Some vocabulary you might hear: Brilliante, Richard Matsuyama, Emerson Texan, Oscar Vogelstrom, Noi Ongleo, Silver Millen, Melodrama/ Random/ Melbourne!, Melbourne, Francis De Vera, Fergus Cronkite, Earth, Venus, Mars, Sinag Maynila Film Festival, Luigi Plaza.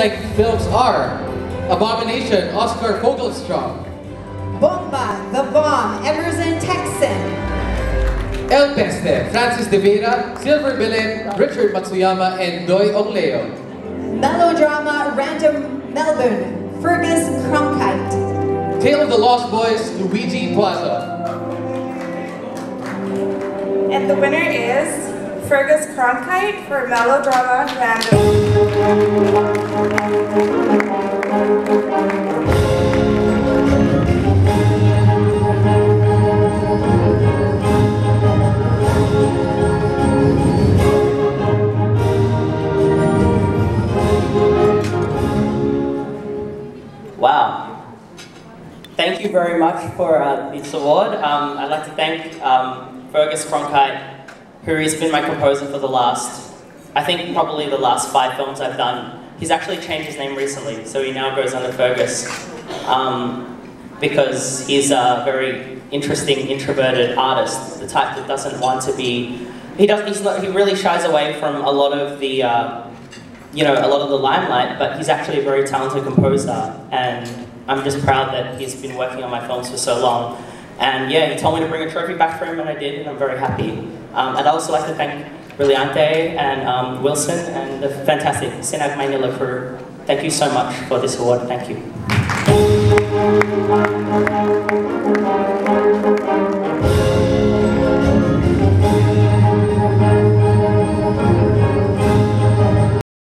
like films are Abomination, Oscar Vogelstrom, Bomba, The Bomb, Emerson Texan, El Peste, Francis De Vera, Silver Millen, Richard Matsuyama, and Noi Ongleo, Melodrama, Random Melbourne, Fergus Cronkite, Tale of the Lost Boys, Luigi Plaza. And the winner is Fergus Cronkite for Melodrama Random. Wow. Thank you very much for this award. I'd like to thank Fergus Cronkite, who has been my composer for the last, I think probably the last 5 films I've done. He's actually changed his name recently, so he now goes under Fergus, because he's a very interesting, introverted artist, the type that doesn't want to be, he really shies away from a lot of the, a lot of the limelight, but he's actually a very talented composer, and I'm just proud that he's been working on my films for so long. And yeah, he told me to bring a trophy back for him, and I did, and I'm very happy. I'd also like to thank Brilliante and Wilson and the fantastic Sinag Maynila crew. Thank you so much for this award. Thank you.